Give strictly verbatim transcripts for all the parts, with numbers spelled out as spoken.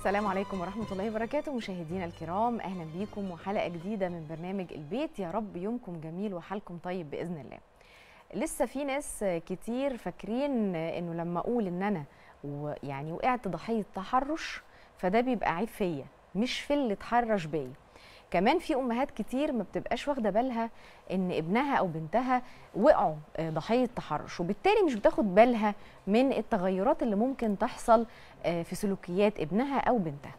السلام عليكم ورحمة الله وبركاته مشاهدينا الكرام، أهلا بيكم وحلقة جديدة من برنامج البيت. يا رب يومكم جميل وحالكم طيب بإذن الله. لسه في ناس كتير فاكرين إنه لما أقول إن أنا يعني وقعت ضحية تحرش فده بيبقى عيب فيا، مش في اللي اتحرش بيا. كمان في أمهات كتير ما بتبقاش واخدة بالها إن ابنها أو بنتها وقعوا ضحية تحرش، وبالتالي مش بتاخد بالها من التغيرات اللي ممكن تحصل في سلوكيات ابنها أو بنتها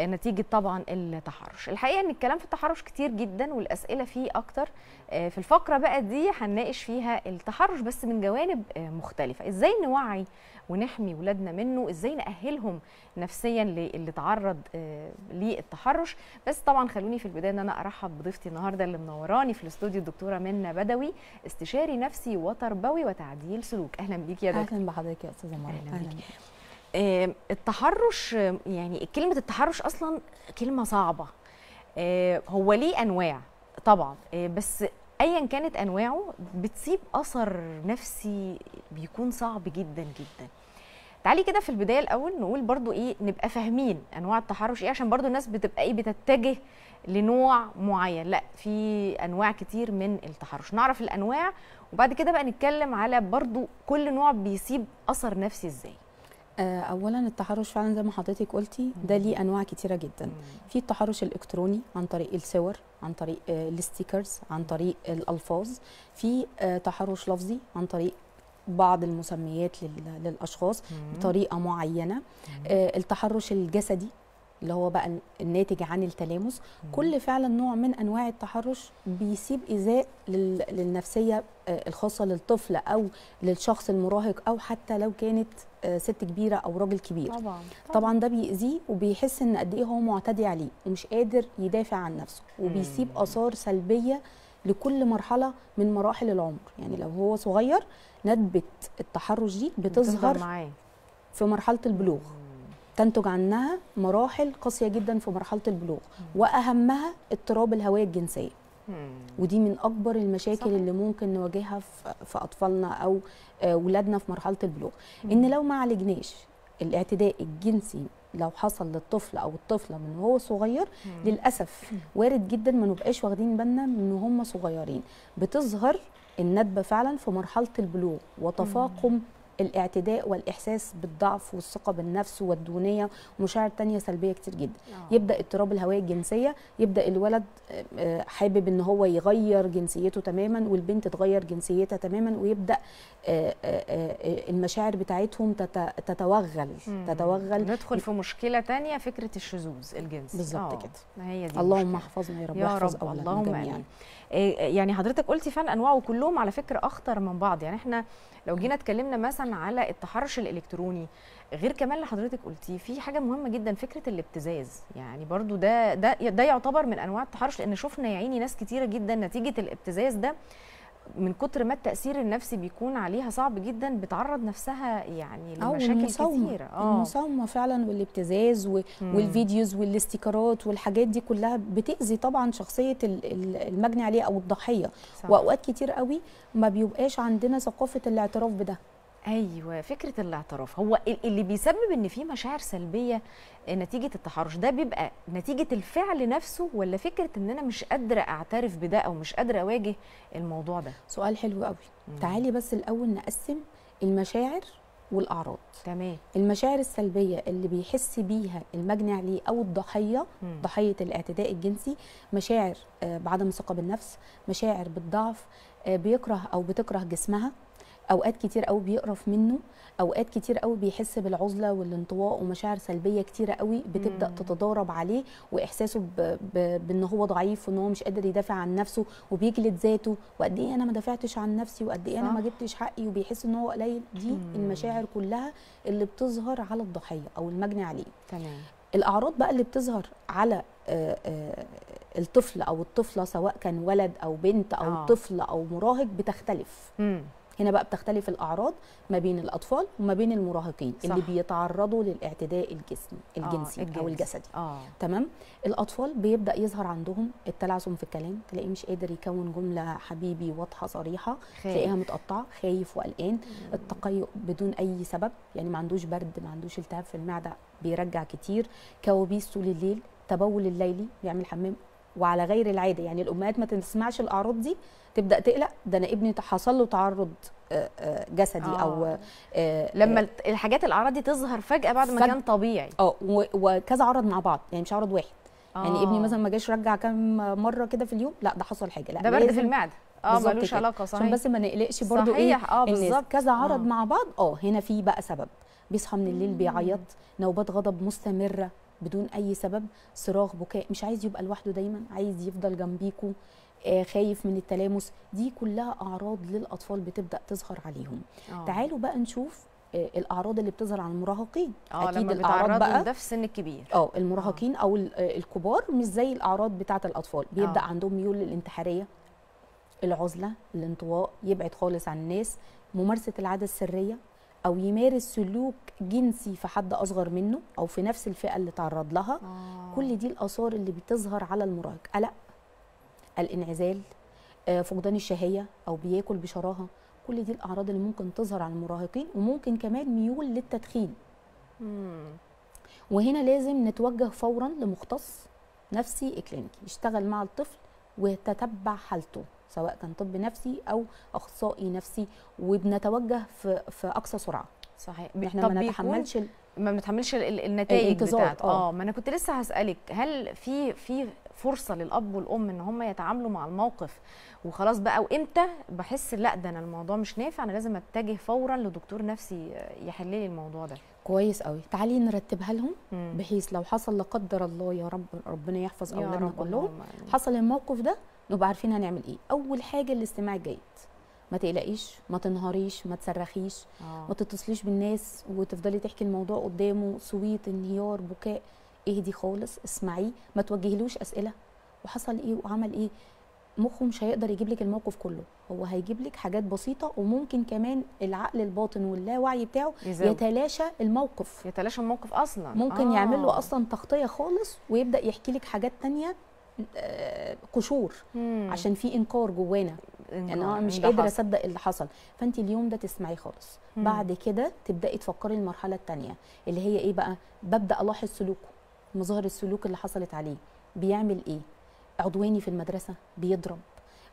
نتيجة طبعا التحرش. الحقيقة إن الكلام في التحرش كتير جدا والأسئلة فيه أكتر. في الفقرة بقى دي هنناقش فيها التحرش بس من جوانب مختلفة، إزاي نوعي ونحمي ولادنا منه، إزاي نأهلهم نفسيا للي تعرض للتحرش. بس طبعا خلوني في البداية إن أنا أرحب بضيفتي النهاردة اللي منوراني في الاستوديو، الدكتورة منا بدوي، استشاري نفسي وتربوي وتعديل سلوك. أهلا بيكي يا دكتورة. أهلا بحضرتك يا أستاذة مريم. أهلا بيكي. التحرش، يعني كلمة التحرش أصلا كلمة صعبة. هو ليه أنواع طبعا، بس أيا كانت أنواعه بتسيب أثر نفسي بيكون صعب جدا جدا. تعالي كده في البداية الأول نقول برضو إيه، نبقى فاهمين أنواع التحرش إيه، عشان برضو الناس بتبقى إيه بتتجه لنوع معين. لا، في أنواع كتير من التحرش، نعرف الأنواع وبعد كده بقى نتكلم على برضو كل نوع بيسيب أثر نفسي إزاي. اولا التحرش فعلا زي ما حضرتك قلتي ده ليه انواع كتيره جدا. في التحرش الالكتروني عن طريق الصور، عن طريق الستيكرز، عن طريق الالفاظ، في تحرش لفظي عن طريق بعض المسميات للاشخاص بطريقه معينه، التحرش الجسدي اللي هو بقى الناتج عن التلامس. كل فعلا نوع من انواع التحرش بيسيب ايذاء للنفسيه الخاصه للطفل او للشخص المراهق، او حتى لو كانت ست كبيره او راجل كبير. طبعا طبعا, طبعاً ده بيأذيه وبيحس ان قد ايه هو معتدي عليه ومش قادر يدافع عن نفسه، وبيسيب اثار سلبيه لكل مرحله من مراحل العمر. يعني لو هو صغير ندبه التحرش دي بتظهر في مرحله البلوغ، تنتج عنها مراحل قاسيه جدا في مرحله البلوغ، واهمها اضطراب الهويه الجنسيه. ودي من اكبر المشاكل صحيح. اللي ممكن نواجهها في اطفالنا او اولادنا في مرحله البلوغ، ان لو ما عالجناش الاعتداء الجنسي لو حصل للطفل او الطفله من وهو صغير، للاسف وارد جدا ما نبقاش واخدين بالنا من هم صغيرين. بتظهر الندبه فعلا في مرحله البلوغ وتفاقم الاعتداء والاحساس بالضعف والثقه بالنفس والدونيه ومشاعر تانية سلبيه كتير جدا. أوه. يبدا اضطراب الهويه الجنسيه، يبدا الولد حابب ان هو يغير جنسيته تماما والبنت تغير جنسيتها تماما، ويبدا المشاعر بتاعتهم تتوغل تتوغل ندخل في مشكله تانية، فكره الشذوذ الجنسي. بالظبط كده، هي دي. اللهم احفظنا يا رب، واحفظ اولادنا جميعا. يعني حضرتك قلتي فعلا انواعه كلهم على فكره اخطر من بعض. يعني احنا لو جينا اتكلمنا مثلا على التحرش الالكتروني، غير كمان اللي حضرتك قلتيه في حاجه مهمه جدا، فكره الابتزاز. يعني برضو ده ده ده يعتبر من انواع التحرش، لان شفنا يا عيني ناس كتيره جدا نتيجه الابتزاز ده من كتر ما التاثير النفسي بيكون عليها صعب جدا بتعرض نفسها يعني لمشاكل كتيره. اه المساومه فعلا والابتزاز و... والفيديوز والاستيكرات والحاجات دي كلها بتاذي طبعا شخصيه المجني عليه او الضحيه. صح. واوقات كتير قوي ما بيبقاش عندنا ثقافه الاعتراف بده. ايوه، فكره الاعتراف هو اللي بيسبب ان في مشاعر سلبيه نتيجه التحرش. ده بيبقى نتيجه الفعل نفسه، ولا فكره ان انا مش قادره اعترف بده او مش قادره اواجه الموضوع ده؟ سؤال حلو قوي. تعالي بس الاول نقسم المشاعر والاعراض. تمام. المشاعر السلبيه اللي بيحس بيها المجني عليه او الضحيه، مم. ضحيه الاعتداء الجنسي، مشاعر بعدم الثقه بالنفس، مشاعر بالضعف، بيكره او بتكره جسمها، اوقات كتير قوي بيقرف منه، اوقات كتير قوي بيحس بالعزله والانطواء، ومشاعر سلبيه كتيره قوي بتبدا تتضارب عليه، واحساسه بان هو ضعيف وان هو مش قادر يدافع عن نفسه، وبيجلد ذاته، وقد ايه انا ما دافعتش عن نفسي، وقد ايه انا ما جبتش حقي، وبيحس ان هو قليل. دي مم. المشاعر كلها اللي بتظهر على الضحيه او المجني عليه. تمام. الاعراض بقى اللي بتظهر على آآ آآ الطفل او الطفله، سواء كان ولد او بنت او آه. طفل او مراهق، بتختلف. مم. هنا بقى بتختلف الأعراض ما بين الأطفال وما بين المراهقين صح. اللي بيتعرضوا للاعتداء الجسمي الجنسي آه، الجنس. أو الجسدي آه. تمام. الأطفال بيبدأ يظهر عندهم التلعثم في الكلام، تلاقيه مش قادر يكون جملة حبيبي واضحة صريحة، تلاقيها متقطعة، خايف وقلقان، التقيؤ بدون أي سبب، يعني ما عندوش برد، ما عندوش التهاب في المعدة بيرجع كتير، كوابيس طول الليل، تبول الليلي بيعمل حمام وعلى غير العاده، يعني الامهات ما تسمعش الاعراض دي تبدا تقلق، ده انا ابني حصل له تعرض جسدي آه. او آه لما الحاجات الاعراض دي تظهر فجاه بعد ما فج... كان طبيعي اه وكذا عرض مع بعض، يعني مش عرض واحد آه. يعني ابني مثلا ما جاش رجع كام مره كده في اليوم، لا ده حصل حاجه، لا ده برد في المعده اه ملوش علاقه صحيح، عشان بس ما نقلقش برضو صحيح. ايه اه بالظبط كذا عرض آه. مع بعض اه هنا في بقى سبب، بيصحى من الليل بيعيط، نوبات غضب مستمره بدون اي سبب، صراخ، بكاء، مش عايز يبقى لوحده دايما، عايز يفضل جنبيكوا، آه خايف من التلامس، دي كلها اعراض للاطفال بتبدا تظهر عليهم. أوه. تعالوا بقى نشوف آه الاعراض اللي بتظهر على المراهقين. اه اكيد الاعراض بقى ده في السن الكبير اه المراهقين أوه. او الكبار مش زي الاعراض بتاعه الاطفال، بيبدا أوه. عندهم ميول للانتحاريه، العزله، الانطواء، يبعد خالص عن الناس، ممارسه العاده السريه، أو يمارس سلوك جنسي في حد أصغر منه أو في نفس الفئة اللي تعرض لها آه. كل دي الآثار اللي بتظهر على المراهق، قلق، الانعزال، فقدان الشهية أو بياكل بشراهة، كل دي الأعراض اللي ممكن تظهر على المراهقين، وممكن كمان ميول للتدخين مم. وهنا لازم نتوجه فورا لمختص نفسي إكلينيكي يشتغل مع الطفل ويتتبع حالته، سواء كان طب نفسي او اخصائي نفسي، وبنتوجه في في اقصى سرعه صحيح. احنا ما نتحملش ما بنتحملش النتائج بتاعت اه ما انا كنت لسه هسالك، هل في في فرصه للاب والام ان هم يتعاملوا مع الموقف وخلاص بقى، وامتى بحس لا ده انا الموضوع مش نافع، انا لازم اتجه فورا لدكتور نفسي يحل لي الموضوع ده؟ كويس قوي، تعالي نرتبها لهم بحيث لو حصل لا قدر الله يا رب ربنا يحفظ اولادنا كلهم حصل الموقف ده نبقى عارفين هنعمل ايه. اول حاجه الاستماع الجيد، ما تقلقيش، ما تنهاريش، ما تصرخيش آه. ما تتصليش بالناس وتفضلي تحكي الموضوع قدامه، صويت، انهيار، بكاء، اهدي خالص، اسمعيه، ما توجهلوش اسئله وحصل ايه وعمل ايه، مخه مش هيقدر يجيب لك الموقف كله، هو هيجيب لك حاجات بسيطه، وممكن كمان العقل الباطن واللاوعي بتاعه يزاوي. يتلاشى الموقف، يتلاشى الموقف اصلا، ممكن آه. يعمل له اصلا تغطيه خالص ويبدا يحكي لك حاجات ثانيه قشور آه عشان في انكار جوانا، انا يعني مش قادره اصدق اللي حصل، فانت اليوم ده تسمعي خالص، مم. بعد كده تبداي تفكري المرحله الثانيه اللي هي ايه بقى، ببدا الاحظ سلوكه، مظاهر السلوك اللي حصلت عليه، بيعمل ايه، عدواني في المدرسه، بيضرب،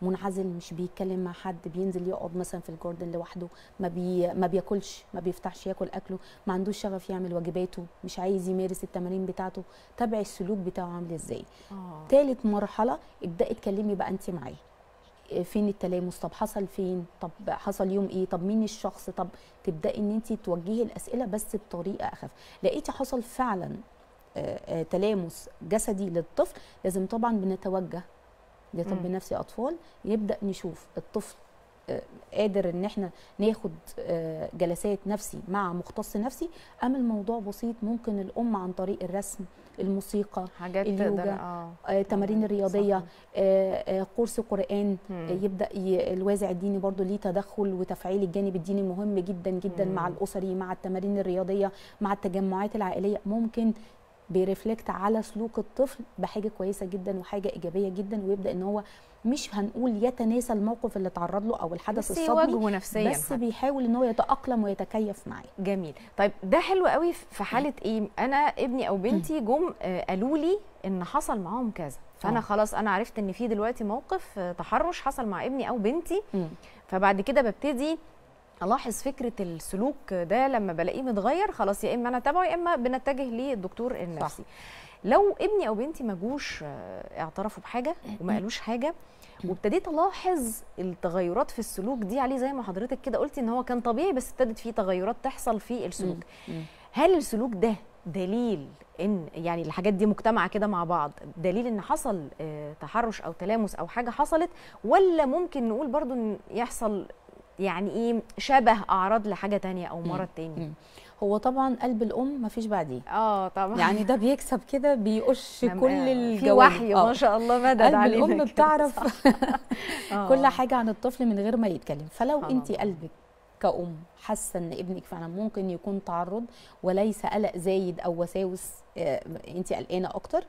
منعزل، مش بيتكلم مع حد، بينزل يقعد مثلا في الجاردن لوحده، ما بي... ما بياكلش، ما بيفتحش ياكل اكله، ما عندوش شغف يعمل واجباته، مش عايز يمارس التمارين بتاعته، تابعي السلوك بتاعه عامل ازاي. ثالث مرحله ابداي اتكلمي بقى انت معاه، فين التلامس، طب حصل فين، طب حصل يوم ايه، طب مين الشخص، طب تبداي ان انت توجهي الاسئله بس بطريقه اخف. لقيتي حصل فعلا آآ آآ تلامس جسدي للطفل، لازم طبعا بنتوجه لطب نفسي اطفال، يبدا نشوف الطفل قادر ان احنا ناخد جلسات نفسي مع مختص نفسي، ام الموضوع بسيط، ممكن الام عن طريق الرسم، الموسيقى، حاجات اليوجا، آه، تمارين الرياضيه، آه، قرص قرآن، مم. يبدا الوازع الديني برضو ليه تدخل، وتفعيل الجانب الديني مهم جدا جدا مم. مع الاسري، مع التمارين الرياضيه، مع التجمعات العائليه، ممكن بيرفلكت على سلوك الطفل بحاجه كويسه جدا وحاجه ايجابيه جدا، ويبدا ان هو مش هنقول يتناسى الموقف اللي تعرض له او الحدث الصدمي، بس بيحاول ان هو يتاقلم ويتكيف معاه. جميل. طيب ده حلو قوي في حاله ايه، انا ابني او بنتي جم قالوا لي ان حصل معاهم كذا، فانا خلاص انا عرفت ان في دلوقتي موقف تحرش حصل مع ابني او بنتي، فبعد كده ببتدي الاحظ فكره السلوك ده لما بلاقيه متغير، خلاص يا اما انا اتابعه يا اما بنتجه للدكتور النفسي. لو ابني او بنتي ما جوش اعترفوا بحاجه وما قالوش حاجه، وابتديت الاحظ التغيرات في السلوك دي عليه، زي ما حضرتك كده قلتي ان هو كان طبيعي بس ابتدت فيه تغيرات تحصل في السلوك، هل السلوك ده دليل ان يعني الحاجات دي مجتمعه كده مع بعض، دليل ان حصل تحرش او تلامس او حاجه حصلت، ولا ممكن نقول برضو ان يحصل يعني ايه شبه اعراض لحاجه تانية او مرض تاني؟ هو طبعا قلب الام ما فيش بعديه اه طبعا، يعني ده بيكسب كده، بيقش كل الجوانب، في وحي ما شاء الله مدد علينا، قلب الام بتعرف كل حاجه عن الطفل من غير ما يتكلم، فلو انت قلبك كأم حاسة ان ابنك فعلا ممكن يكون تعرض وليس قلق زايد او وساوس انت قلقانه اكتر،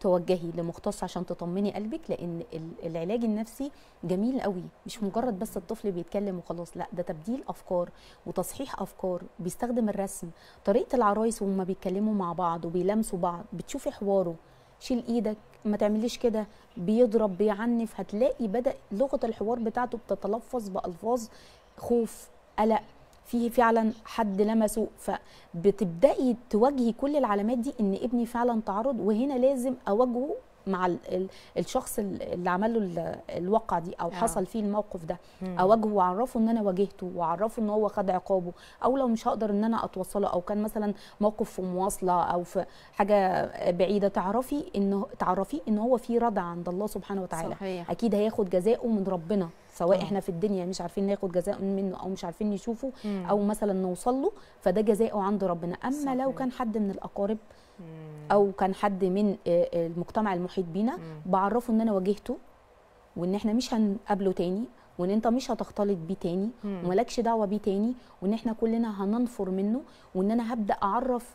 توجهي لمختص عشان تطمني قلبك، لان العلاج النفسي جميل قوي، مش مجرد بس الطفل بيتكلم وخلاص، لا ده تبديل افكار وتصحيح افكار، بيستخدم الرسم، طريقه العرايس وهم بيتكلموا مع بعض وبيلمسوا بعض، بتشوفي حواره، شيل ايدك، ما تعمليش كده، بيضرب، بيعنف، هتلاقي بدأ لغه الحوار بتاعته بتتلفظ بألفاظ خوف، قلق، في فعلا حد لمسه، فبتبدأي تواجهي كل العلامات دي ان ابني فعلا تعرض، وهنا لازم اواجهه مع الشخص اللي عمل له الواقعه دي او حصل فيه الموقف ده، اواجهه واعرفه ان انا واجهته، واعرفه ان هو خد عقابه، او لو مش هقدر ان انا اتوصله، او كان مثلا موقف في مواصله او في حاجه بعيده، تعرفي ان تعرفيه ان هو في ردع عند الله سبحانه وتعالى، صحيح. اكيد هياخد جزاءه من ربنا، سواء احنا في الدنيا مش عارفين ناخد جزاء منه او مش عارفين نشوفه او مثلا نوصل له، فده جزاءه عند ربنا. اما صحيح. لو كان حد من الاقارب او كان حد من المجتمع المحيط بينا، بعرفه ان انا واجهته وان احنا مش هنقابله تاني، وان انت مش هتختلط بيه تاني ومالكش دعوه بيه تاني، وان احنا كلنا هننفر منه، وان انا هبدا اعرف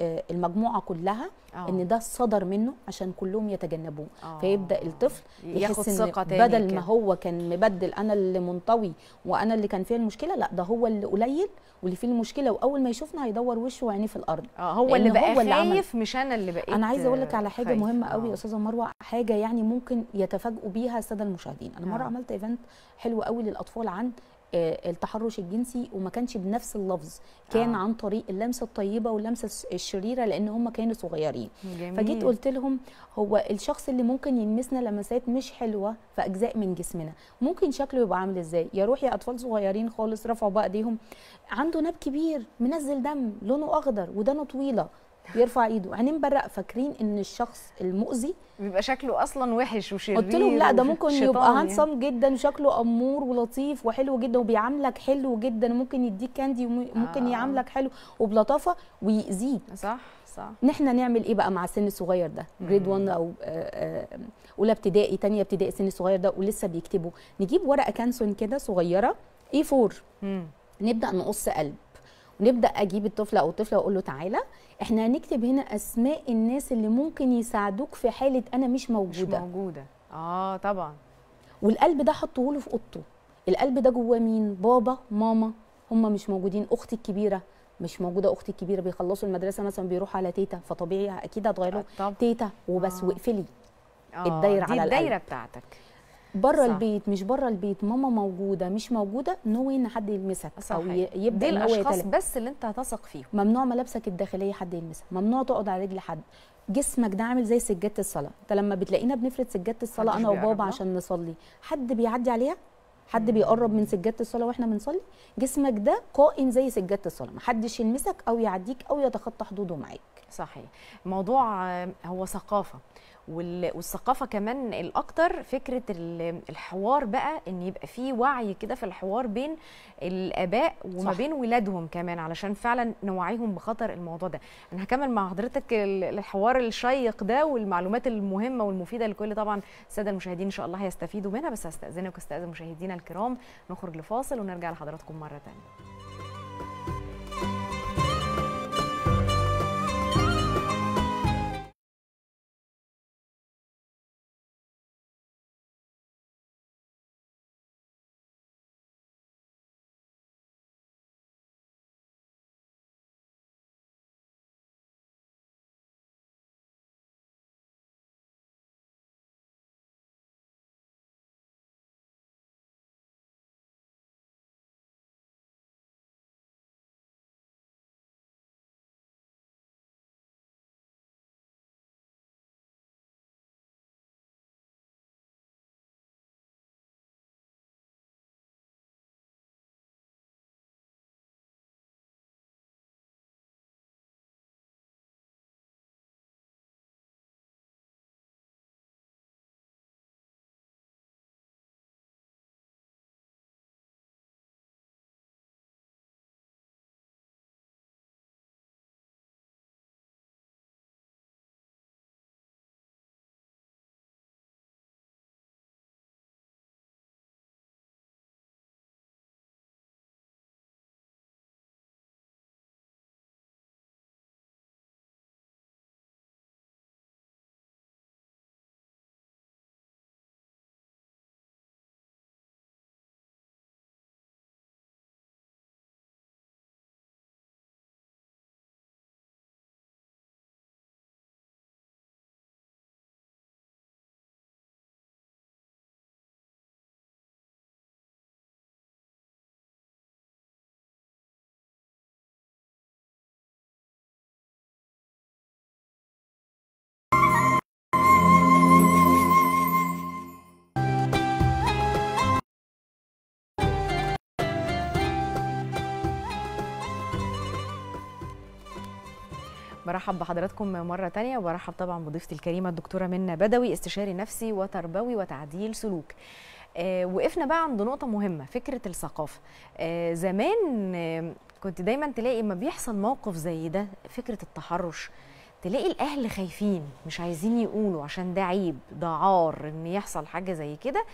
المجموعه كلها أوه. ان ده صدر منه عشان كلهم يتجنبوه، فيبدأ الطفل يحس ان بدل كده. ما هو كان مبدل انا اللي منطوي وانا اللي كان فيه المشكله، لا ده هو اللي قليل واللي فيه المشكله، واول ما يشوفنا هيدور وشه وعينيه في الارض، اه هو اللي بقى هو خايف مش انا اللي بقيت. انا عايزه اقول لك على حاجه خايف. مهمه قوي يا استاذه مروه، حاجه يعني ممكن يتفاجئوا بيها الساده المشاهدين. انا أوه. مره عملت ايفنت حلو قوي للاطفال عن التحرش الجنسي، وما كانش بنفس اللفظ، كان آه. عن طريق اللمسه الطيبه واللمسه الشريره، لان هم كانوا صغيرين. جميل. فجيت قلت لهم هو الشخص اللي ممكن يلمسنا لمسات مش حلوه في اجزاء من جسمنا ممكن شكله يبقى عامل ازاي؟ يا روحي اطفال صغيرين خالص رفعوا بقى ايديهم، عنده ناب كبير منزل دم لونه اخضر ودانه طويله، يرفع ايده، عينيه مبرق، فاكرين ان الشخص المؤذي بيبقى شكله اصلا وحش وشرير. قلت لهم لا ده ممكن يبقى هانسم جدا وشكله امور ولطيف وحلو جدا وبيعاملك حلو جدا، وممكن يديك كاندي وممكن آه. يعاملك حلو وبلطافه ويأذيك. صح صح. نحن نعمل ايه بقى مع السن الصغير ده؟ جريد واحد او اولى ابتدائي، ثانيه ابتدائي، السن الصغير ده ولسه بيكتبوا. نجيب ورقه كانسون كده صغيره إيه أربعة، مم. نبدا نقص قلب، ونبدا اجيب الطفل او الطفله واقول له تعالى احنا هنكتب هنا اسماء الناس اللي ممكن يساعدوك في حاله انا مش موجوده. مش موجوده. اه طبعا. والقلب ده حطوه له في اوضته. القلب ده جواه مين؟ بابا، ماما، هم مش موجودين، اختي الكبيره مش موجوده، اختي الكبيره بيخلصوا المدرسه مثلا بيروحوا على تيتا، فطبيعي اكيد هتغيروا تيتا وبس. آه. واقفلي الدايره على القلب، الدايره بتاعتك بره البيت، مش بره البيت، ماما موجوده مش موجوده، نو ان حد يلمسك. صحيح. او يبدا ان هو الاشخاص بس اللي انت هتثق فيهم. ممنوع ملابسك الداخليه حد يلمسها، ممنوع تقعد على رجل حد، جسمك ده عامل زي سجاده الصلاه، انت لما بتلاقينا بنفرد سجاده الصلاه انا وبابا عشان نصلي، حد بيعدي عليها؟ حد بيقرب من سجاده الصلاه واحنا بنصلي؟ جسمك ده قائم زي سجاده الصلاه، محدش يلمسك او يعديك او يتخطى حدوده معاك. صحيح. الموضوع هو ثقافه، والثقافه كمان الاكتر فكره الحوار بقى، ان يبقى في وعي كده في الحوار بين الاباء وما بين ولادهم كمان، علشان فعلا نوعيهم بخطر الموضوع ده. انا هكمل مع حضرتك الحوار الشيق ده والمعلومات المهمه والمفيده لكل طبعا الساده المشاهدين ان شاء الله هيستفيدوا منها، بس هستاذنك واستاذن مشاهدينا الكرام نخرج لفاصل ونرجع لحضراتكم مره ثانيه. برحب بحضراتكم مرة تانية، وبرحب طبعا بضيفتي الكريمة الدكتورة منا بدوي، استشاري نفسي وتربوي وتعديل سلوك. آه وقفنا بقى عند نقطة مهمة، فكرة الثقافة. آه زمان آه كنت دايما تلاقي ما بيحصل موقف زي ده، فكرة التحرش، تلاقي الأهل خايفين مش عايزين يقولوا عشان ده عيب، ده عار إن يحصل حاجة زي كده،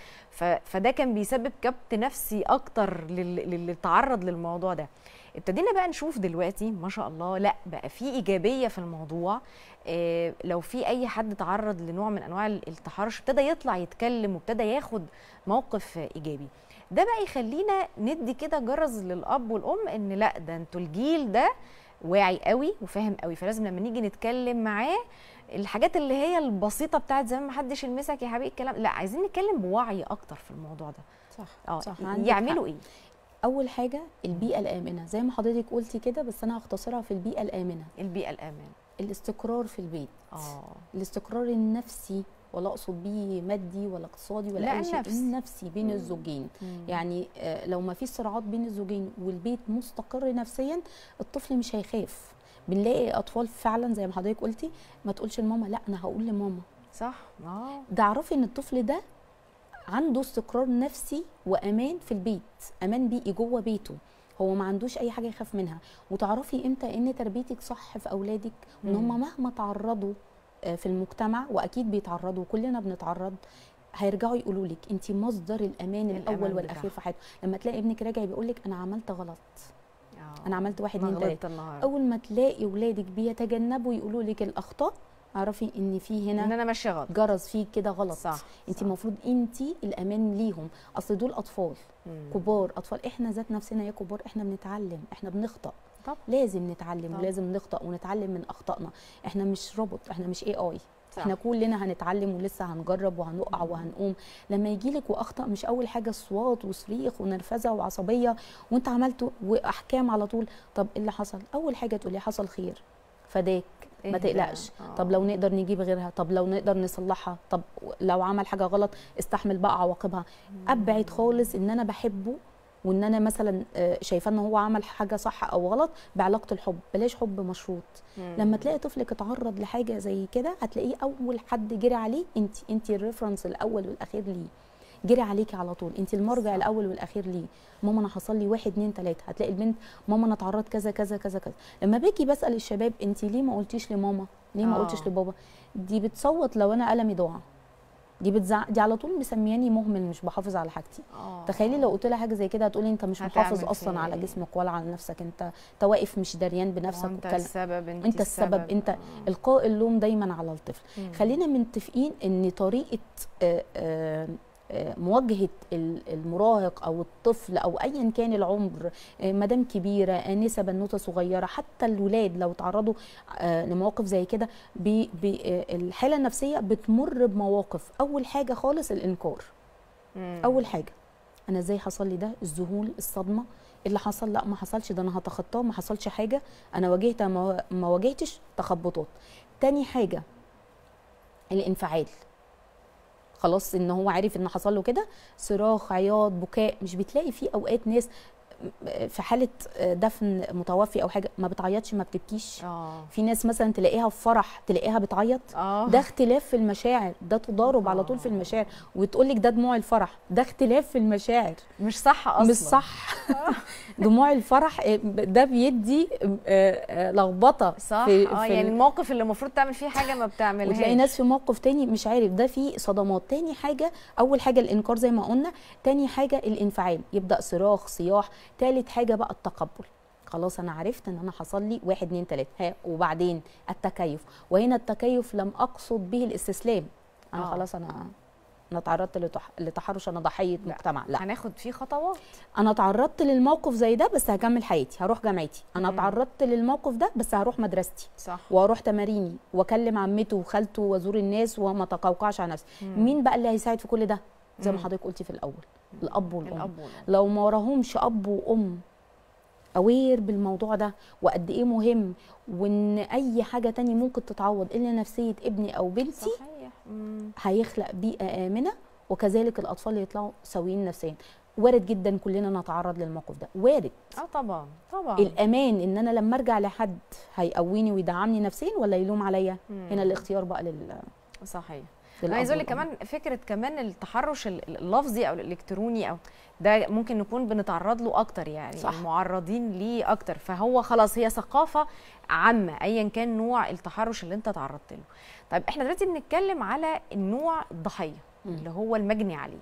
فده كان بيسبب كبت نفسي أكتر للي تعرض للموضوع ده. ابتدينا بقى نشوف دلوقتي ما شاء الله، لا بقى في إيجابية في الموضوع. إيه لو في أي حد تعرض لنوع من أنواع التحرش ابتدى يطلع يتكلم وابتدى ياخد موقف إيجابي. ده بقى يخلينا ندي كده جرس للأب والأم إن لا، ده أنتوا الجيل ده واعي قوي وفاهم قوي، فلازم لما نيجي نتكلم معاه الحاجات اللي هي البسيطه بتاعت زمان، ما حدش يلمسك يا حبيبي الكلام، لا عايزين نتكلم بوعي اكتر في الموضوع ده. صح اه صح. يعملوا ايه؟ اول حاجه البيئه الامنه، زي ما حضرتك قلتي كده، بس انا هختصرها في البيئه الامنه. البيئه الامنه الاستقرار في البيت، اه الاستقرار النفسي، ولا اقصد بيه مادي ولا اقتصادي ولا اي شيء، النفسي بين مم. الزوجين. مم. يعني لو ما فيش صراعات بين الزوجين والبيت مستقر نفسيا، الطفل مش هيخاف. بنلاقي اطفال فعلا زي ما حضرتك قلتي، ما تقولش لماما، لا انا هقول لماما. صح اه. ده اعرفي ان الطفل ده عنده استقرار نفسي وامان في البيت، امان بيئي جوه بيته، هو ما عندوش اي حاجه يخاف منها. وتعرفي امتى ان تربيتك صح في اولادك، ان هم مهما تعرضوا في المجتمع، واكيد بيتعرضوا كلنا بنتعرض، هيرجعوا يقولوا لك انت مصدر الامان الاول والاخير في حياته. لما تلاقي ابنك راجع بيقول لك انا عملت غلط، أوه. انا عملت واحد اتنين تلاته، اول ما تلاقي اولادك بيتجنبوا يقولوا لك الاخطاء، اعرفي ان في هنا ان انا ماشيه غلط، جرس فيه كده غلط. انت المفروض انت الامان ليهم، اصل دول اطفال مم. كبار، اطفال احنا ذات نفسنا يا كبار، احنا بنتعلم، احنا بنخطأ. طب. لازم نتعلم طب. ولازم نخطأ ونتعلم من اخطائنا، احنا مش روبوت، احنا مش اي اي، احنا كلنا هنتعلم ولسه هنجرب وهنقع وهنقوم. لما يجيلك واخطأ، مش اول حاجه صوات وصريخ ونرفزه وعصبيه وانت عملته واحكام على طول. طب اللي حصل، اول حاجه تقولي حصل خير، فداك إيه، ما تقلقش. أوه. طب لو نقدر نجيب غيرها، طب لو نقدر نصلحها، طب لو عمل حاجه غلط استحمل بقى عواقبها. ابعد خالص ان انا بحبه وان انا مثلا شايفه ان هو عمل حاجه صح او غلط بعلاقه الحب، بلاش حب مشروط. مم. لما تلاقي طفلك اتعرض لحاجه زي كده، هتلاقيه اول حد جري عليه انت، انت الريفرنس الاول والاخير ليه، جري عليكي على طول، انت المرجع صح. الاول والاخير ليه، ماما انا حصل لي واحد اتنين تلاته، هتلاقي البنت ماما انا اتعرضت كذا كذا كذا كذا. لما باجي بسال الشباب انت ليه ما قلتيش لماما، ليه ما قلتيش لبابا، دي بتصوت لو انا قلمي ضاع، دي بتزعق، دي على طول مسمياني مهمل مش بحافظ على حاجتي. أوه. تخيلي لو قلت لها حاجه زي كده، هتقولي انت مش محافظ اصلا على جسمك ولا على نفسك، انت واقف مش داريان بنفسك، انت السبب، انت, انت السبب, السبب انت القاء اللوم دايما على الطفل. مم. خلينا متفقين ان طريقه آآ آآ مواجهه المراهق او الطفل او ايا كان العمر، مدام كبيره، انسه، بنوته، صغيره، حتى الولاد لو تعرضوا لمواقف زي كده، الحاله النفسيه بتمر بمواقف. اول حاجه خالص الانكار، مم. اول حاجه انا ازاي حصل لي ده، الذهول، الصدمه، اللي حصل لا ما حصلش، ده انا هتخطاه، ما حصلش حاجه، انا واجهت ما واجهتش، تخبطات. تاني حاجه الانفعال، خلاص ان هو عارف ان حصل له كده، صراخ، عياط، بكاء. مش بتلاقي فيه اوقات ناس في حاله دفن متوفي او حاجه ما بتعيطش، ما بتبكيش؟ أوه. في ناس مثلا تلاقيها في فرح تلاقيها بتعيط. أوه. ده اختلاف في المشاعر، ده تضارب. أوه. على طول في المشاعر، وتقول لك ده دموع الفرح، ده اختلاف في المشاعر، مش صح اصلا، مش صح. دموع الفرح ده بيدي لخبطه، صح في اه في يعني الموقف اللي المفروض تعمل فيه حاجه ما بتعملهاش، وتلاقي ناس في موقف تاني مش عارف، ده فيه صدمات. تاني حاجه، اول حاجه الانكار زي ما قلنا، تاني حاجه الانفعال، يبدا صراخ، صياح. تالت حاجه بقى التقبل، خلاص انا عرفت ان انا حصل لي واحد اتنين تلاته، ها وبعدين التكيف. وهنا التكيف لم اقصد به الاستسلام، انا آه. خلاص انا انا اتعرضت لتحرش، انا ضحيه لا. مجتمع، لا هناخد فيه خطوات. انا اتعرضت للموقف زي ده بس هكمل حياتي، هروح جامعتي، انا اتعرضت للموقف ده بس هروح مدرستي، صح، واروح تماريني واكلم عمته وخالته وازور الناس وما اتقوقعش على نفسي. مم. مين بقى اللي هيساعد في كل ده؟ زي ما حضرتك قلتي في الاول، الاب والام. الأب والأم. لو ما وراهمش اب وام اوير بالموضوع ده وقد ايه مهم، وان اي حاجه تانية ممكن تتعوض الا نفسيه ابني او بنتي، صحيح. هيخلق بيئه امنه، وكذلك الاطفال يطلعوا سويين نفسيا. وارد جدا كلنا نتعرض للموقف ده، وارد. اه طبعا طبعا. الامان ان انا لما ارجع لحد هيقويني ويدعمني نفسيا ولا يلوم عليا، هنا الاختيار بقى لل صحيح. انا عايز اقول لك كمان فكره كمان التحرش اللفظي او الالكتروني او ده ممكن نكون بنتعرض له اكتر، يعني صح. المعرضين ليه اكتر، فهو خلاص هي ثقافه عامه ايا كان نوع التحرش اللي انت تعرضت له. طيب احنا دلوقتي بنتكلم على النوع الضحيه اللي هو المجني عليه،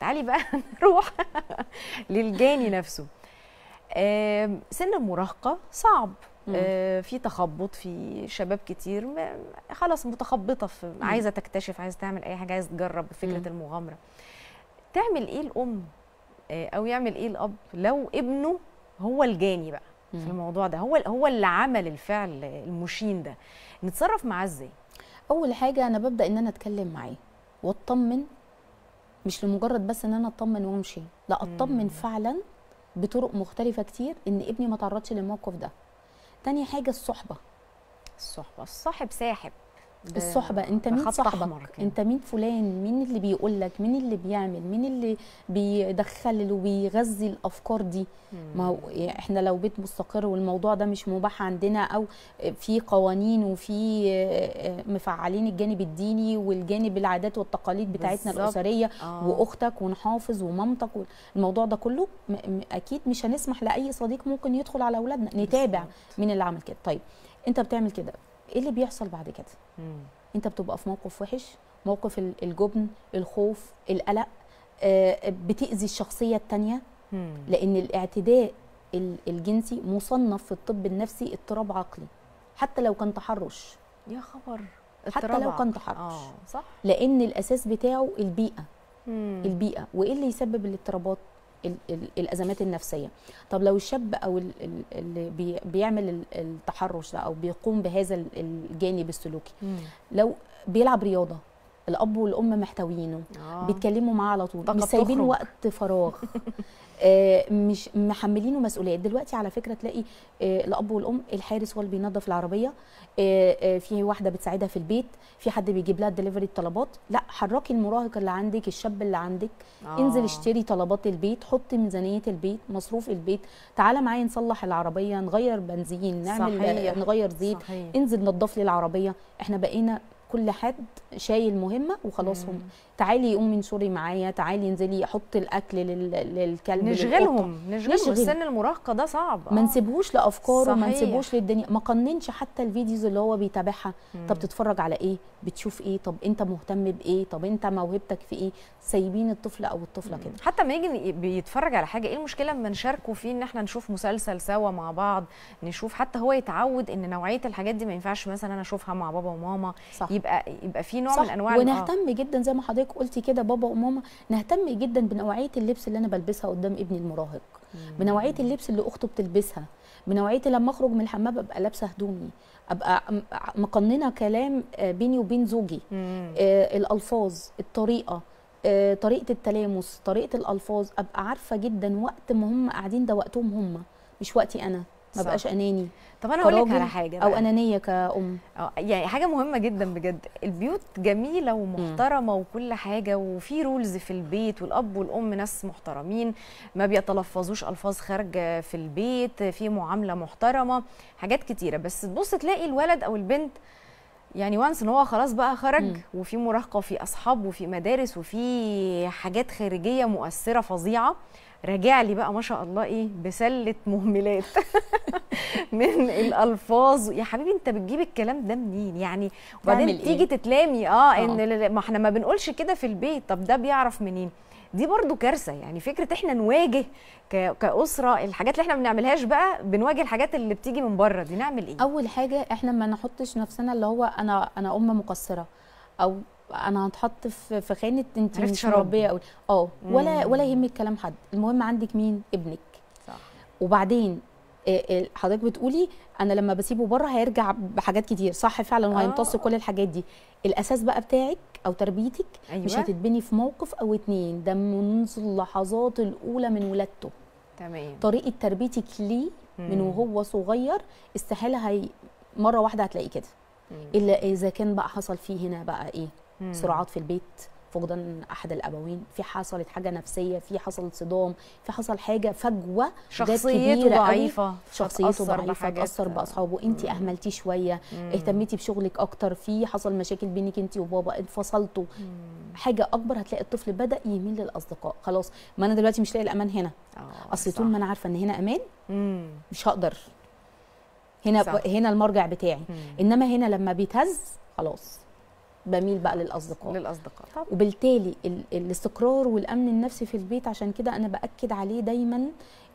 تعالي بقى نروح للجاني نفسه. سن المراهقه صعب، في تخبط، في شباب كتير خلاص متخبطه، عايزه تكتشف، عايزه تعمل اي حاجه، عايزه تجرب فكره المغامره. تعمل ايه الام او يعمل ايه الاب لو ابنه هو الجاني بقى في الموضوع ده، هو هو اللي عمل الفعل المشين ده، نتصرف معاه ازاي؟ اول حاجه انا ببدا ان انا اتكلم معاه واطمن، مش لمجرد بس ان انا اطمن وامشي، لا اطمن فعلا بطرق مختلفه كتير ان ابني ما تعرضش للموقف ده. تاني حاجه الصحبه، الصحبه الصاحب ساحب، الصحبه انت مين صاحبك، انت مين فلان، مين اللي بيقول لك، مين اللي بيعمل، مين اللي بيدخل وبيغذي الافكار دي. ما هو احنا لو بيت مستقر والموضوع ده مش مباح عندنا او في قوانين وفي مفعلين الجانب الديني والجانب العادات والتقاليد بتاعتنا الاسريه آه. واختك ونحافظ ومامتك والموضوع ده كله اكيد مش هنسمح لاي صديق ممكن يدخل على اولادنا، نتابع مين اللي عمل كده. طيب انت بتعمل كده ايه اللي بيحصل بعد كده؟ مم. انت بتبقى في موقف وحش، موقف الجبن، الخوف، القلق، آه بتأذي الشخصية التانية، مم. لأن الاعتداء الجنسي مصنف في الطب النفسي اضطراب عقلي حتى لو كان تحرش. يا خبر، حتى لو كان تحرش آه. صح، لأن الأساس بتاعه البيئة، مم. البيئة. وإيه اللي يسبب الاضطرابات؟ الأزمات النفسية. طب لو الشاب أو اللي بيعمل التحرش ده أو بيقوم بهذا الجانب السلوكي مم. لو بيلعب رياضة، الأب والأم محتوينه آه. بيتكلموا معاه على طول، مش سايبين وقت فراغ آه مش محملينه مسؤوليات. دلوقتي على فكرة تلاقي آه الأب والأم الحارس هو اللي بينظف العربية، آه آه في واحدة بتساعدها في البيت، في حد بيجيب لها دليفري الطلبات. لا، حركي المراهق اللي عندك، الشاب اللي عندك آه. انزل اشتري طلبات البيت، حطي ميزانية البيت، مصروف البيت، تعالى معايا نصلح العربية، نغير بنزين، نعمل صحيح. نغير زيت، صحيح. انزل نظف لي العربية. احنا بقينا كل حد شايل مهمه وخلاص، هم تعالي امي انشري معايا، تعالي انزلي احط الاكل لل... للكلب، نشغلهم نشغلهم. سن المراهقه ده صعب آه. ما نسيبهوش لافكاره، ما نسيبهوش للدنيا، ما قننش حتى الفيديوز اللي هو بيتابعها. طب بتتفرج على ايه، بتشوف ايه، طب انت مهتم بايه، طب انت موهبتك في ايه. سايبين الطفل او الطفله كده. حتى ما يجي بيتفرج على حاجه، ايه المشكله اما نشاركه فيه ان احنا نشوف مسلسل سوا مع بعض، نشوف حتى هو يتعود ان نوعيه الحاجات دي ما ينفعش مثلا انا اشوفها مع بابا وماما، صح. يبقى يبقى في نوع صح. من انواع ونهتم آه. جدا زي ما حضرتك قلتي كده، بابا وماما نهتم جدا بنوعيه اللبس اللي انا بلبسها قدام ابني المراهق، بنوعيه اللبس اللي اخته بتلبسها، بنوعيه لما اخرج من الحمام ابقى لابسه هدومي، ابقى مقننه كلام بيني وبين زوجي، آه الالفاظ، الطريقه، آه طريقه التلامس، طريقه الالفاظ، ابقى عارفه جدا وقت ما هم قاعدين ده وقتهم هم، مش وقتي انا، ما بقاش اناني. طب انا هقول لك على حاجه بقى. او انانيه كأم، اه يعني حاجه مهمه جدا بجد. البيوت جميله ومحترمه وكل حاجه، وفي رولز في البيت، والاب والام ناس محترمين، ما بيتلفظوش الفاظ خارجه في البيت، في معامله محترمه، حاجات كتيره. بس تبص تلاقي الولد او البنت يعني وانس ان هو خلاص بقى خرج مم. وفي مراهقه وفي اصحاب وفي مدارس وفي حاجات خارجيه مؤثره فظيعه، راجع لي بقى ما شاء الله ايه بسله مهملات من الالفاظ. يا حبيبي انت بتجيب الكلام ده منين يعني؟ وبعدين تيجي تتلامي اه, آه. ان ما احنا ما بنقولش كده في البيت. طب ده بيعرف منين؟ دي برضو كارثه. يعني فكره احنا نواجه كاسره الحاجات اللي احنا ما بنعملهاش، بقى بنواجه الحاجات اللي بتيجي من بره دي، نعمل ايه؟ اول حاجه احنا ما نحطش نفسنا اللي هو انا انا ام مقصره، او انا هتحط في خانه انت مش مربيه قوي اه ولا ولا يهمك كلام حد، المهم عندك مين؟ ابنك، صح. وبعدين حضرتك بتقولي انا لما بسيبه بره هيرجع بحاجات كتير، صح فعلا، وهيمتص كل الحاجات دي. الاساس بقى بتاعك او تربيتك أيوة. مش هتتبني في موقف او اتنين، ده منذ اللحظات الاولى من ولادته، تمام. طريقه تربيتك ليه من وهو صغير استحاله هي مره واحده هتلاقيه كده، الا اذا كان بقى حصل فيه هنا بقى ايه صراعات في البيت، فقدان احد الابوين، في حصلت حاجه نفسيه، في حصلت صدام، في حصل حاجه فجوه، شخصيته ضعيفه، شخصيته ضعيفه اتاثر باصحابه، انت اهملتيه شويه، مم. اهتميتي بشغلك اكتر، في حصل مشاكل بينك انت وبابا، انفصلتوا، حاجه اكبر، هتلاقي الطفل بدا يميل للاصدقاء. خلاص ما انا دلوقتي مش لاقي الامان هنا، اصل طول ما انا عارفه ان هنا امان مم. مش هقدر هنا صح. هنا المرجع بتاعي، مم. انما هنا لما بيتهز خلاص بميل بقى للاصدقاء للاصدقاء طبعا. وبالتالي الاستقرار والامن النفسي في البيت، عشان كده انا باكد عليه دايما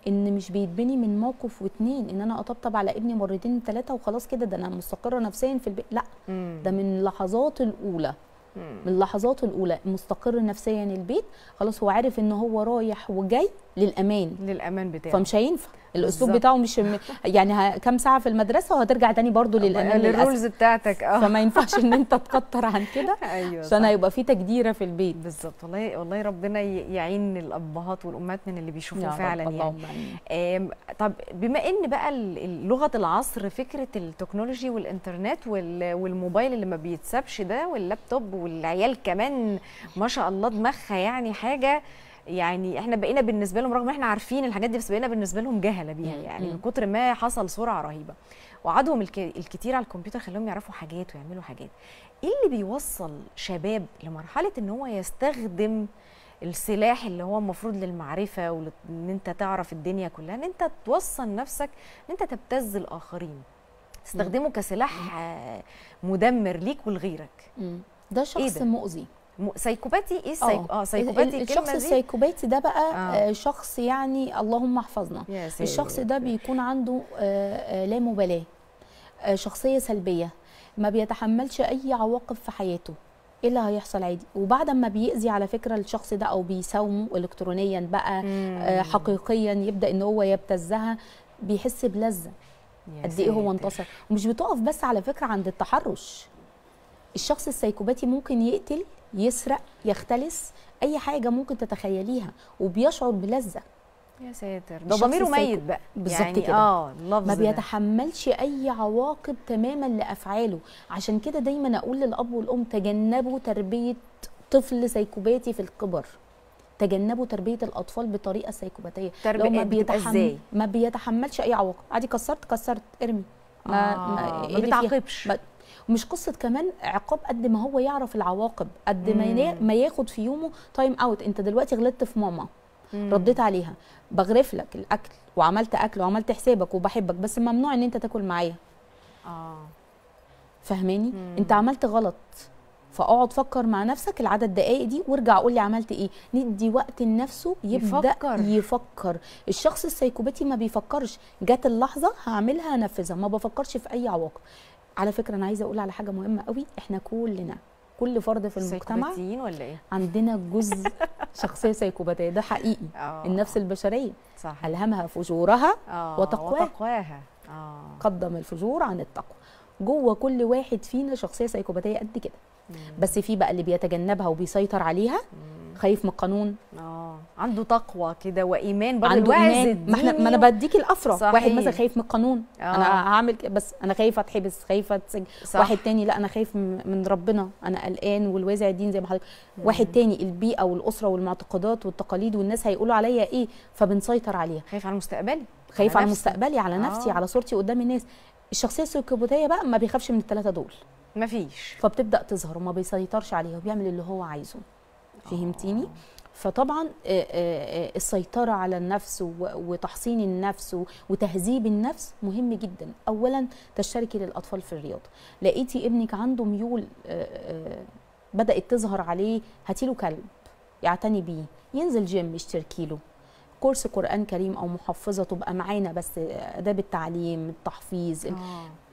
ان مش بيتبني من موقف واتنين، ان انا اطبطب على ابني مرتين ثلاثه وخلاص كده ده انا مستقره نفسيا في البيت، لا مم. ده من اللحظات الاولى، مم. من اللحظات الاولى مستقر نفسيا البيت، خلاص هو عارف ان هو رايح وجاي للامان للامان بتاعه، فمش هينفع الاسلوب بتاعه مش م... يعني كام ساعه في المدرسه وهترجع تاني برده للامان للرولز بتاعتك، اه فما ينفعش ان انت تكتر عن كده، ايوه عشان هيبقى في تجديره في البيت بالظبط. والله والله ربنا يعين الابهات والامهات من اللي بيشوفوا فعلا يعني. آه طب بما ان بقى لغه العصر فكره التكنولوجي والانترنت والموبايل اللي ما بيتسابش ده واللابتوب والعيال كمان ما شاء الله دماغها يعني حاجه، يعني احنا بقينا بالنسبه لهم رغم احنا عارفين الحاجات دي بس بقينا بالنسبه لهم جهله بيها، يعني من كتر ما حصل سرعه رهيبه، وعدهم الكتير على الكمبيوتر خلاهم يعرفوا حاجات ويعملوا حاجات. ايه اللي بيوصل شباب لمرحله ان هو يستخدم السلاح اللي هو المفروض للمعرفه وان انت تعرف الدنيا كلها، ان انت توصل نفسك ان انت تبتز الاخرين، تستخدمه كسلاح مدمر ليك ولغيرك؟ ده شخص إيه ده؟ مؤذي سايكوباتي. ايه السايكو... اه سايكوباتي الشخص السايكوباتي ده بقى آه. شخص يعني اللهم احفظنا، الشخص ده بيكون عنده آه لا مبالاه، آه شخصيه سلبيه، ما بيتحملش اي عواقب في حياته، ايه اللي هيحصل عادي. وبعد ما بيأذي على فكره الشخص ده او بيساومه الكترونيا بقى آه حقيقيا يبدا ان هو يبتزها، بيحس بلذه قد ايه هو انتصر. ومش بتقف بس على فكره عند التحرش، الشخص السايكوباتي ممكن يقتل، يسرق، يختلس، اي حاجه ممكن تتخيليها وبيشعر بلذه. يا ساتر، ده ضميره ميت بقى بالظبط يعني كده، اه ما بيتحملش اي عواقب تماما لافعاله. عشان كده دايما اقول للاب والام تجنبوا تربيه طفل سايكوباتي في الكبر، تجنبوا تربيه الاطفال بطريقه سايكوباتيه. لو ما بيتحمل ما بيتحملش اي عواقب عادي، كسرت كسرت ارمي، ما آه ما, ما بيتعاقبش. مش قصه كمان عقاب قد ما هو يعرف العواقب، قد ما ما ياخد في يومه تايم اوت. انت دلوقتي غلطت في ماما، مم. رديت عليها، بغرف لك الاكل وعملت اكل وعملت حسابك وبحبك بس ممنوع ان انت تاكل معايا، اه فاهماني؟ انت عملت غلط، فاقعد فكر مع نفسك العدد دقائق دي وارجع قول لي عملت ايه. ندي وقت لنفسه يبدا يفكر. يفكر. الشخص السايكوباتي ما بيفكرش، جت اللحظه هعملها هنفذها، ما بفكرش في اي عواقب. على فكره انا عايزه اقول على حاجه مهمه قوي، احنا كلنا كل فرد في المجتمع ولا إيه؟ عندنا جزء شخصيه سايكوباتيه، ده حقيقي. أوه. النفس البشريه صح. الهمها فجورها وتقواها, وتقواها. قدم الفجور عن التقوى. جوه كل واحد فينا شخصيه سايكوباتيه قد كده، مم. بس في بقى اللي بيتجنبها وبيسيطر عليها، مم. خايف من القانون، اه عنده تقوى كده وايمان برضه، عنده ايمان. ما احنا ما انا بديك الافرع، واحد مثلا خايف من القانون، أوه. انا هعمل بس انا خايفه اتحبس، خايفه اتسجن. واحد تاني لا انا خايف من ربنا، انا قلقان والوازع الدين زي ما حضرتك. واحد تاني البيئه والاسره والمعتقدات والتقاليد والناس هيقولوا عليا ايه، فبنسيطر عليها. خايف على مستقبلي، خايف على, على مستقبلي، على نفسي، أوه. على صورتي قدام الناس. الشخصيه السايكوباتيه بقى ما بيخافش من الثلاثه دول، مفيش، فبتبدا تظهر وما بيسيطرش عليها وبيعمل اللي هو عايزه. فهمتيني؟ فطبعا السيطره على النفس وتحصين النفس وتهذيب النفس مهم جدا. اولا تشتركي للاطفال في الرياضه، لقيتي ابنك عنده ميول بدات تظهر عليه، هاتيله كلب يعتني بيه، ينزل جيم اشتركي له، كورس قرآن كريم أو محفظة تبقى معانا، بس آداب التعليم، التحفيظ،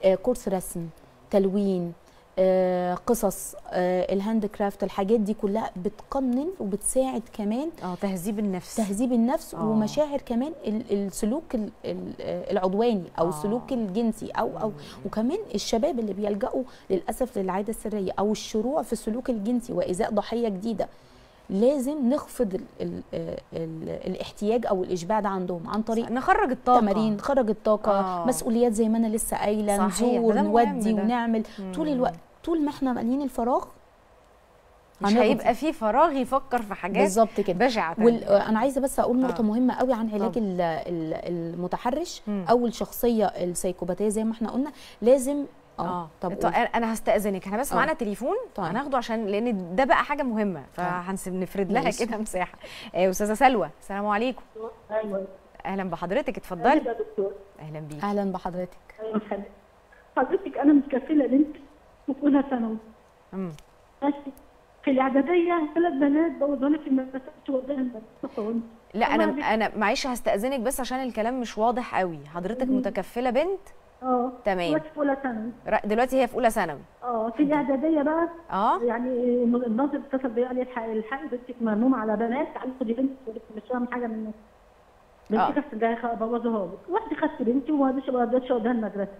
آه. كورس رسم، تلوين، آه، قصص، آه، الهاند كرافت، الحاجات دي كلها بتقنن وبتساعد كمان اه تهذيب النفس، تهذيب النفس أوه. ومشاعر كمان السلوك العدواني او أوه. السلوك الجنسي او او وكمان الشباب اللي بيلجأوا للاسف للعاده السريه او الشروع في السلوك الجنسي وايذاء ضحيه جديده. لازم نخفض ال ال ال ال الاحتياج او الاشباع ده عندهم، عن طريق نخرج الطاقه، تمارين، نخرج الطاقه، آه. مسؤوليات زي ما انا لسه قايله، نزور، نودي ونعمل. مم. طول الوقت، طول ما احنا مالين الفراغ مش هيبقى في فراغ يفكر في حاجات بالظبط كده بشعه. وال... انا عايزه بس اقول نقطه آه. مهمه قوي عن علاج آه. المتحرش مم. او الشخصيه السايكوباتيه زي ما احنا قلنا لازم اه طب طيب انا هستأذنك، احنا بس معانا تليفون طيب. هناخده عشان لان ده بقى حاجه مهمه فهنفرد لها كده مساحه. استاذه سلوى السلام عليكم. ايوه اهلا بحضرتك اتفضلي. اهلا دكتور. اهلا بيك. اهلا بحضرتك. اهلا حضرتك. انا متكفله بنت وفي اولى ثانوي بس في الاعداديه ثلاث بنات بوظوني في المدرسه ووداهم المدرسه. لا انا انا معلش هستأذنك بس عشان الكلام مش واضح قوي. حضرتك متكفله بنت اه تمام دلوقتي في اولى ثانوي. دلوقتي هي في اولى ثانوي اه في الاعداديه بقى اه يعني الناظر اتصل بيقول لي الحقي الحقي بنتك مهمومه على بنات، تعالي خدي بنتك مش فاهم حاجه منك بنتي كانت جايه بوظها لك. رحت خدت بنتي وما قدرتش اوديها المدرسه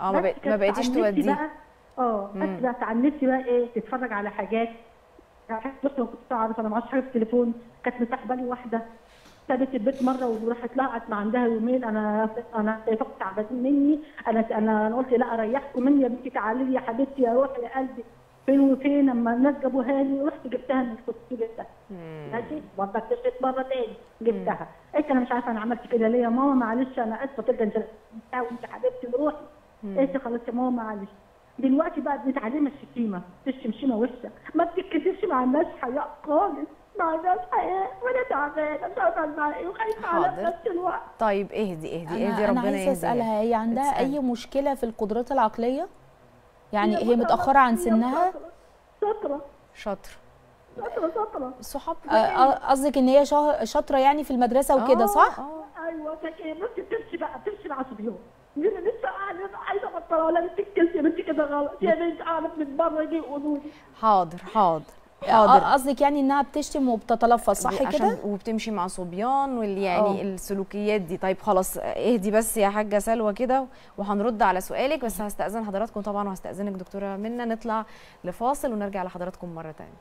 اه ما بقيتيش توديها اه بس بقت على النت بقى ايه تتفرج على حاجات يعني بص ما كنتش اعرف انا ما اعرفش حاجه في التليفون. كانت مساح بالي واحده سابت البيت مره وراحت لقعت مع عندها يومين. انا انا فقت تعبانين مني انا انا قلت لا اريحكم مني يا بنتي تعالي لي يا حبيبتي يا روحي يا قلبي فين وفين. اما الناس جابوها لي رحت جبتها من الكوتشي جبتها ماشي برضه اكتشفت مره تاني جبتها قلت انا مش عارفه انا عملت كده ليه يا ماما معلش انا اسفه كده انت انت حبيبتي روحي قلت خلاص يا ماما معلش. دلوقتي بقى بنتعلم الشتيمه تشتم شيمه وشه ما بتتكسفش مع الناس حياء خالص ما عندهاش حياه وانا تعبانه مش عارفه اعمل ايه وخايفه على في نفس الوقت. طيب اهدي اهدي اهدي ربنا يهديك. انا عايزه اسالها هي عندها اي مشكله في القدرات العقليه؟ يعني هي متاخره عن سنها؟ شاطره شاطره شاطره شاطره صحاب قصدك ان هي شاطره يعني في المدرسه وكده صح؟ اه ايوه بس بتمشي بقى بتمشي مع صبيان انا لسه قاعده عايزه ابطلها ولا بتتكلم يا بنتي كده غلط يا بنتي اعرف من بره دي يقولوا لي. حاضر حاضر حاضر. قصدك يعني انها بتشتم وبتتلفظ صح كده؟ وبتمشي مع صبيان واللي يعني السلوكيات دي. طيب خلاص اهدي بس يا حاجه سلوى كده وهنرد على سؤالك بس هستأذن حضراتكم طبعا وهستأذنك دكتوره منا نطلع لفاصل ونرجع لحضراتكم مره ثانيه.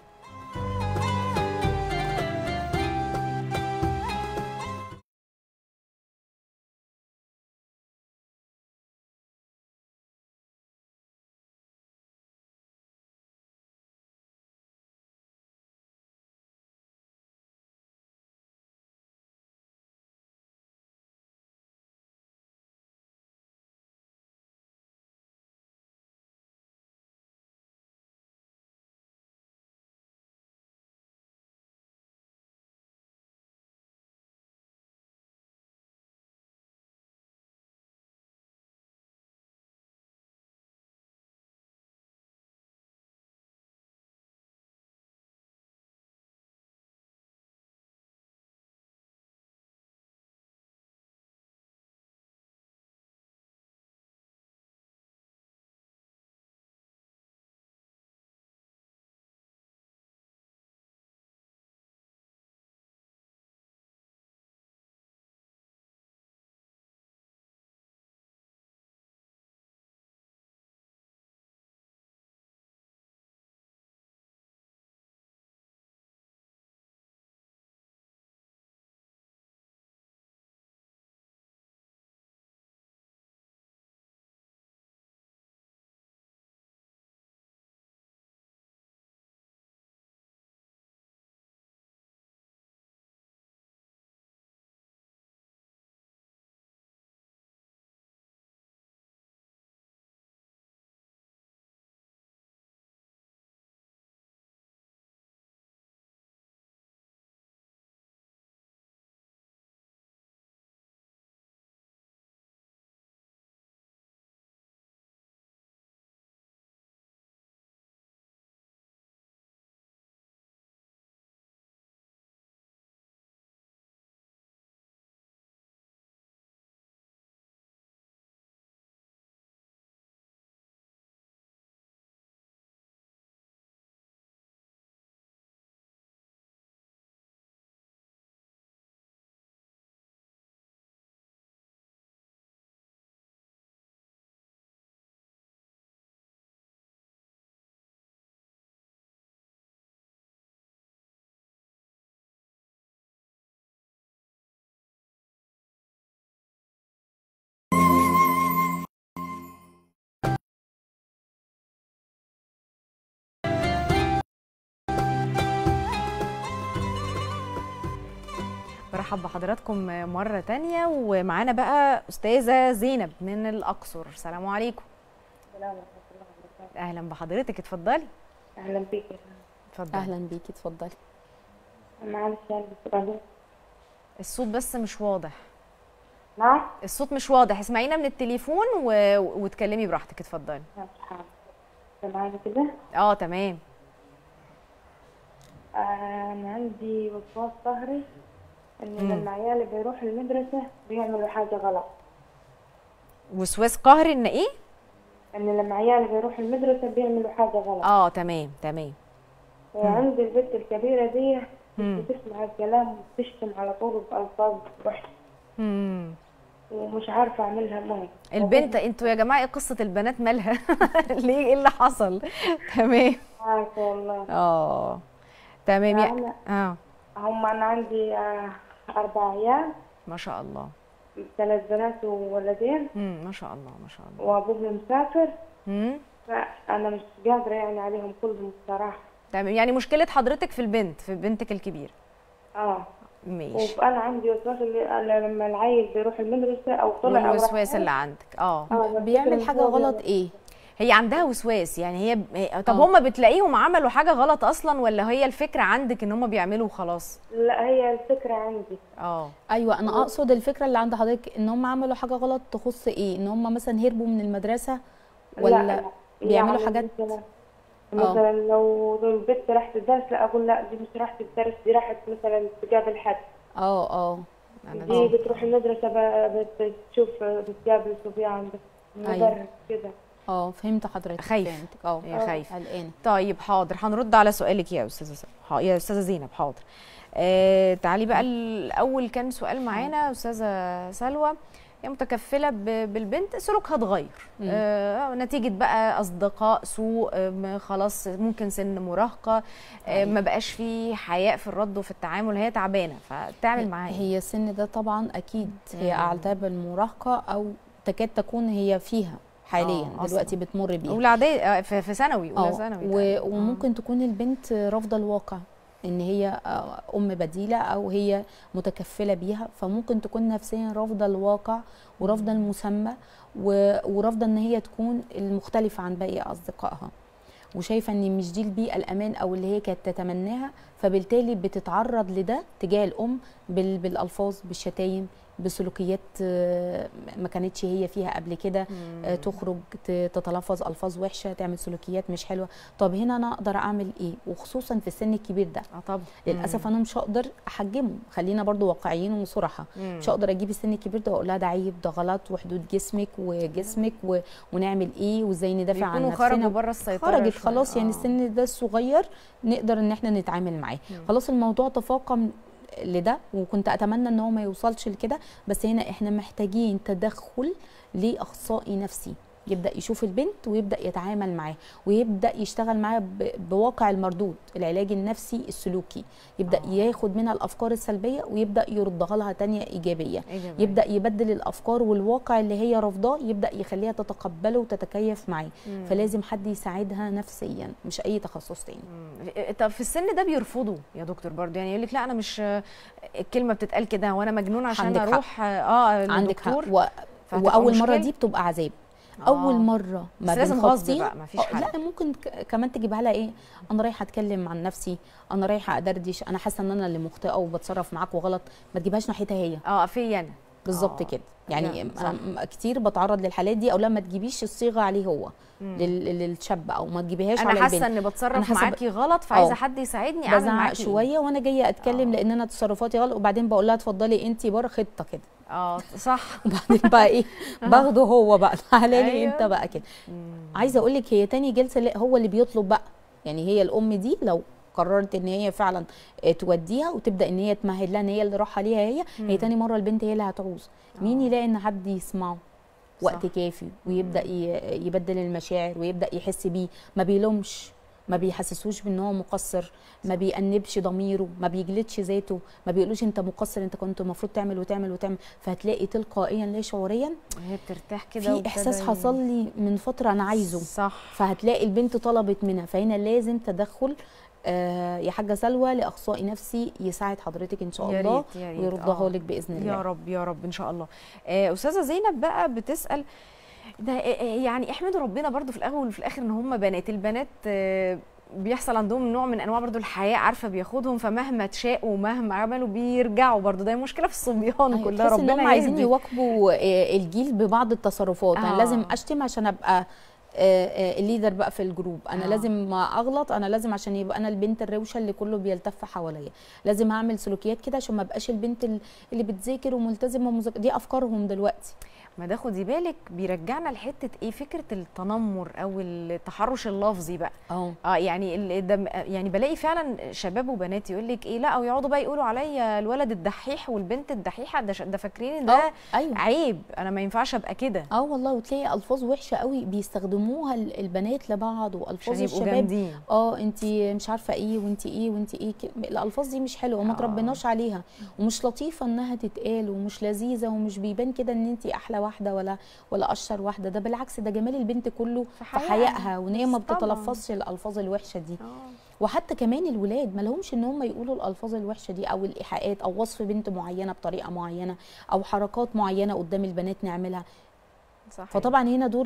برحب بحضراتكم مرة تانية، ومعانا بقى أستاذة زينب من الأقصر. السلام عليكم. السلام ورحمة الله وبركاته. أهلا بحضرتك، اتفضلي. أهلا بيكي. اتفضلي. أهلا بيكي، اتفضلي. معلش يعني بتبقى الصوت بس مش واضح. نعم؟ الصوت مش واضح، اسمعينا من التليفون و... وتكلمي براحتك، اتفضلي. حاضر. سامعاني كده؟ اه تمام. أنا عندي وسواس قهري إن لما عيالي بيروحوا المدرسة بيعملوا حاجة غلط. وسواس قهري إن إيه؟ إن لما عيالي بيروحوا المدرسة بيعملوا حاجة غلط. آه تمام تمام. وعندي البنت الكبيرة دي بتسمع الكلام وبتشتم على طول بألفاظ وحشة. امم ومش عارفة أعملها معايا. البنت أنتوا يا جماعة إيه قصة البنات مالها؟ ليه إيه اللي حصل؟ تمام. عارفة والله. آه. تمام يعني اه هم انا عندي آه اربع عيال ما شاء الله، ثلاث بنات وولدين. امم ما شاء الله ما شاء الله. وابوهم مسافر. امم فانا مش قادره يعني عليهم كلهم الصراحه. تمام، يعني مشكله حضرتك في البنت، في بنتك الكبيره. اه ماشي. وانا عندي وسواس لما العيل بيروح المدرسه او طلع او الوسواس اللي عندك اه, آه بيعمل حاجه غلط. ايه هي عندها وسواس يعني؟ هي ب... طب هم بتلاقيهم عملوا حاجه غلط اصلا، ولا هي الفكره عندك ان هم بيعملوا وخلاص؟ لا هي الفكره عندي. اه ايوه انا اقصد الفكره اللي عند حضرتك ان هم عملوا حاجه غلط تخص ايه؟ ان هم مثلا هربوا من المدرسه ولا لا. بيعملوا يعني حاجات مثلا, مثلاً لو البنت راحت الدرس لا اقول لا دي مش راحت الدرس، دي راحت مثلا تقابل حد. اه اه دي بتروح المدرسه بتشوف بتقابل صبيان مدرس كده. اه فهمت حضرتك. خايف اه خايف قلقانه. طيب حاضر، هنرد على سؤالك يا استاذه يا استاذه زينب. حاضر. آه تعالي بقى الاول كان سؤال معانا استاذه سلوى، هي متكفله بالبنت سلوكها اتغير آه نتيجه بقى اصدقاء سوء، آه خلاص ممكن سن مراهقه، آه ما بقاش في حياء في الرد وفي التعامل، هي تعبانه فتعمل معاها. هي السن ده طبعا اكيد هي اعتاب المراهقه او تكاد تكون هي فيها حاليا دلوقتي بتمر بيه، والعاديه في ثانوي اولى ثانوي، وممكن تكون البنت رافضه الواقع ان هي ام بديله او هي متكفله بيها، فممكن تكون نفسيا رافضه الواقع ورافضه المسمى ورافضه ان هي تكون المختلفه عن باقي اصدقائها، وشايفه ان مش دي البيئه الامان او اللي هي كانت تتمناها، فبالتالي بتتعرض لده تجاه الام بالالفاظ بالشتايم بسلوكيات ما كانتش هي فيها قبل كده، تخرج تتلفظ الفاظ وحشه، تعمل سلوكيات مش حلوه. طب هنا انا اقدر اعمل ايه؟ وخصوصا في السن الكبير ده اه طبعا للاسف انا مش هقدر احجمه، خلينا برضو واقعيين وصراحه، مش هقدر اجيب السن الكبير ده واقول لها ده عيب ده غلط وحدود جسمك وجسمك و... ونعمل ايه وازاي ندافع عن نفسنا. خرجوا بره السيطره، خرجت خلاص يعني. السن ده الصغير نقدر ان احنا نتعامل معاه. خلاص الموضوع تفاقم لده، وكنت اتمنى ان هو ما يوصلش لكده، بس هنا احنا محتاجين تدخل لاخصائي نفسي يبدا يشوف البنت ويبدا يتعامل معاه ويبدا يشتغل معاه بواقع المردود، العلاج النفسي السلوكي، يبدا أوه. ياخد منها الافكار السلبيه ويبدا يردها لها ثانيه ايجابيه، إجابي. يبدا يبدل الافكار والواقع اللي هي رافضاه يبدا يخليها تتقبله وتتكيف معاه، فلازم حد يساعدها نفسيا مش اي تخصص تاني. مم. طب في السن ده بيرفضوا يا دكتور برضه، يعني يقول لك لا انا مش الكلمه بتتقال كده وانا مجنون عشان اروح اه للدكتور. عندك حق. و... واول مره دي بتبقى عذاب اول مره ما بنخبطين. لا ممكن كمان تجيبها لها ايه، انا رايحه اتكلم عن نفسي، انا رايحه ادردش، انا حاسه ان انا اللي مخطئه وبتصرف معاك وغلط، ما تجيبهاش ناحيتها هي. اه في انا بالظبط كده يعني أنا كتير بتعرض للحالات دي، او لا ما تجيبيش الصيغه عليه هو للشاب، او ما تجيبيهاش على البنت، انا حاسه اني بتصرف معاكي غلط فعايزه حد يساعدني اعمل معاكي بزعق شويه وانا جايه اتكلم لان انا تصرفاتي غلط، وبعدين بقول لها اتفضلي انت بره خطه كده. اه صح. وبعدين بقى ايه باخده هو بقى تعالى لي انت بقى كده. عايزه اقول لك هي تاني جلسه هو اللي بيطلب بقى، يعني هي الام دي لو قررت ان هي فعلا توديها وتبدا ان هي تمهد لها ان هي اللي راحه ليها هي مم. هي تاني مره البنت هي اللي هتعوز. مين يلاقي ان حد يسمعه وقت كافي ويبدا يبدل المشاعر ويبدا يحس بيه، ما بيلومش، ما بيحسسوش بان هو مقصر، ما بيأنبش ضميره، ما بيجلدش ذاته، ما بيقولوش انت مقصر انت كنت المفروض تعمل وتعمل وتعمل، فهتلاقي تلقائيا لا شعوريا هي بترتاح كده. في احساس حصل لي من فتره انا عايزه صح، فهتلاقي البنت طلبت منها، فهنا لازم تدخل يا حاجه سلوى لاخصائي نفسي يساعد حضرتك ان شاء الله ويردها لك باذن الله يا رب يا رب ان شاء الله. استاذه زينب بقى بتسال ده يعني احمدوا ربنا برضو في الاول وفي الاخر ان هم بنات، البنات بيحصل عندهم نوع من انواع برضو الحياه عارفه بياخدهم، فمهما تشاقوا ومهما عملوا بيرجعوا برضو. ده مشكله في الصبيان أيوة كلها، ربنا يهدي. عايزين يواكبوا الجيل ببعض التصرفات. آه. انا لازم اشتم عشان ابقى الليدر بقى في الجروب، انا آه. لازم اغلط، انا لازم عشان يبقى انا البنت الروشه اللي كله بيلتف حواليا، لازم هعمل سلوكيات كده عشان ما ابقاش البنت اللي بتذاكر وملتزمه ومذاكره. دي افكارهم دلوقتي. ما ده خدي بالك بيرجعنا لحته ايه، فكره التنمر او التحرش اللفظي بقى. أوه. اه يعني يعني بلاقي فعلا شباب وبنات يقول لك ايه لا، او يقعدوا بقى يقولوا عليا الولد الدحيح والبنت الدحيحه، ده ده فاكرين ان ده أيوه. عيب، انا ما ينفعش ابقى كده. اه والله، وتلاقي الفاظ وحشه قوي بيستخدموها البنات لبعض، والفاظ الشباب اه انت مش عارفه ايه وانت ايه وانت ايه، الالفاظ دي مش حلوه وما تربيناش عليها ومش لطيفه انها تتقال ومش لذيذه، ومش بيبان كده ان انت احلى واحده ولا ولا اشطر واحده. ده بالعكس، ده جمال البنت كله في حيائها، وان هي ما بتتلفظش الالفاظ الوحشه دي. وحتى كمان الولاد ما لهمش ان هم يقولوا الالفاظ الوحشه دي او الايحاءات او وصف بنت معينه بطريقه معينه او حركات معينه قدام البنات نعملها. صحيح. فطبعا هنا دور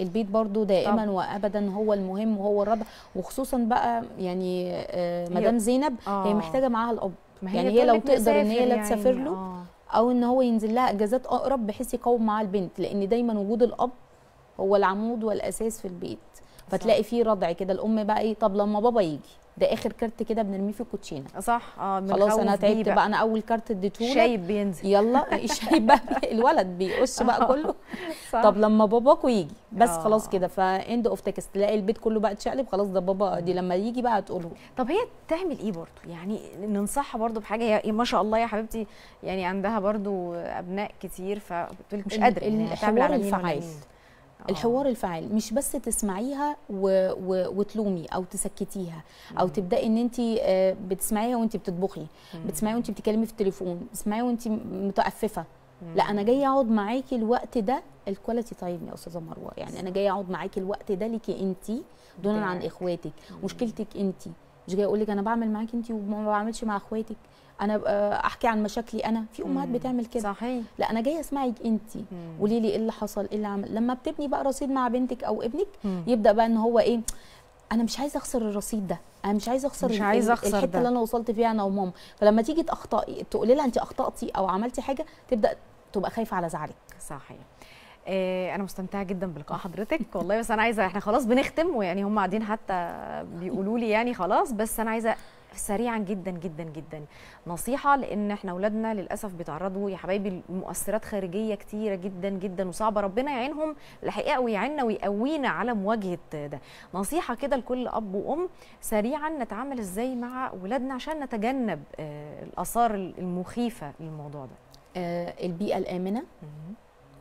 البيت برضو دائما طب. وابدا هو المهم وهو الرب، وخصوصا بقى يعني مدام زينب آه. هي محتاجه معاها الاب، هي يعني هي لو تقدر ان هي لا تسافر له آه. او ان هو ينزل لها اجازات اقرب بحيث يقوم مع البنت، لان دايما وجود الاب هو العمود والاساس في البيت. فتلاقي فيه ردع كده، الام بقى ايه طب لما بابا يجي، ده اخر كارت كده بنرميه في الكوتشينه. صح اه خلاص انا تعبت بقى. بقى انا اول كارت اديتهولك شايب بينزل يلا الشايب بقى الولد بيقش بقى كله صح. طب لما باباكو يجي بس آه. خلاص كده فاند اوف تكست، تلاقي البيت كله بقى اتشقلب خلاص، ده بابا دي لما يجي بقى هتقوله. طب هي تعمل ايه برضو؟ يعني ننصحها برضو بحاجه، ما شاء الله يا حبيبتي يعني عندها برضو ابناء كتير، فبتقول مش قادره يعني تعمل على الفعال. الحوار الفعال مش بس تسمعيها و... و... وتلومي او تسكتيها او تبداي ان انت بتسمعيها وانت بتطبخي، بتسمعيها وانت بتتكلمي في التليفون، بتسمعيها وانت متأففه. لا انا جايه اقعد معاكي الوقت ده، الكواليتي تايم يا استاذه مروه، يعني انا جايه اقعد معاكي الوقت ده ليكي انت دونا عن اخواتك، مشكلتك انت، مش جايه اقول لك انا بعمل معاكي انت وما بعملش مع اخواتك، انا احكي عن مشاكلي انا. في امهات بتعمل كده. صحيح. لا انا جايه اسمعك انت، قولي لي ايه اللي حصل ايه اللي عمل. لما بتبني بقى رصيد مع بنتك او ابنك مم. يبدا بقى ان هو ايه، انا مش عايزه اخسر الرصيد ده، انا مش عايزه اخسر مش عايزه اخسر الحته ده. اللي انا وصلت فيها انا وماما. فلما تيجي تخطئي تقولي لها انت اخطاتي او عملتي حاجه، تبدا تبقى خايفه على زعلك. صحيح. انا مستمتعه جدا بلقاء حضرتك والله، بس انا عايزه، احنا خلاص بنختم ويعني هم قاعدين حتى بيقولوا لي يعني خلاص، بس انا عايزه سريعا جدا جدا جدا نصيحه، لان احنا اولادنا للاسف بيتعرضوا يا حبايبي لمؤثرات خارجيه كتيره جدا جدا وصعبه، ربنا يعينهم الحقيقه ويعيننا ويقوينا على مواجهه ده. نصيحه كده لكل اب وام سريعا، نتعامل ازاي مع اولادنا عشان نتجنب الاثار المخيفه للموضوع ده؟ البيئه الامنه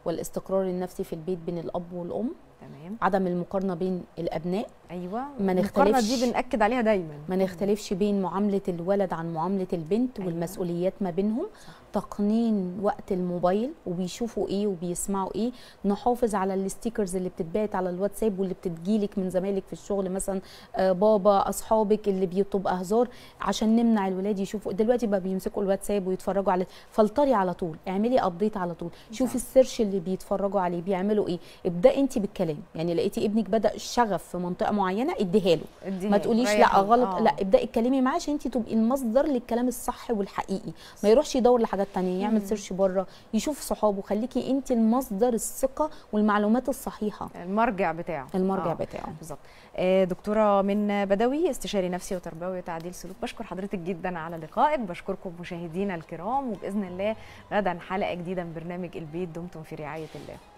والاستقرار النفسي في البيت بين الاب والام. تمام. عدم المقارنه بين الابناء. ايوه ما نختلفش، المقارنه دي بنأكد عليها دايما، ما نختلفش بين معامله الولد عن معامله البنت. أيوة. والمسؤوليات ما بينهم. صح. تقنين وقت الموبايل وبيشوفوا ايه وبيسمعوا ايه، نحافظ على الستيكرز اللي بتتبعت على الواتساب واللي بتجيلك من زمايلك في الشغل مثلا، آه بابا اصحابك اللي بيبقى هزار، عشان نمنع الولاد يشوفوا. دلوقتي بقى بيمسكوا الواتساب ويتفرجوا على، فلتري على طول، اعملي ابديت على طول. صح. شوفي السيرش اللي بيتفرجوا عليه بيعملوا ايه، ابداي انت بالكلام. يعني لقيتي ابنك بدا الشغف في منطقه معينه اديها له، ما تقوليش لا غلط. أوه. لا ابداي اتكلمي معاه عشان انت تبقي المصدر للكلام الصح والحقيقي، ما يروحش يدور لحاجات ثانيه، يعمل سيرش بره، يشوف صحابه. خليكي انت المصدر الثقه والمعلومات الصحيحه، المرجع بتاعه المرجع أوه. بتاعه بالظبط. آه دكتوره منا بدوي، استشاري نفسي وتربوي وتعديل سلوك، بشكر حضرتك جدا على لقائك، بشكركم مشاهدينا الكرام، وباذن الله غدا حلقه جديده من برنامج البيت، دمتم في رعايه الله.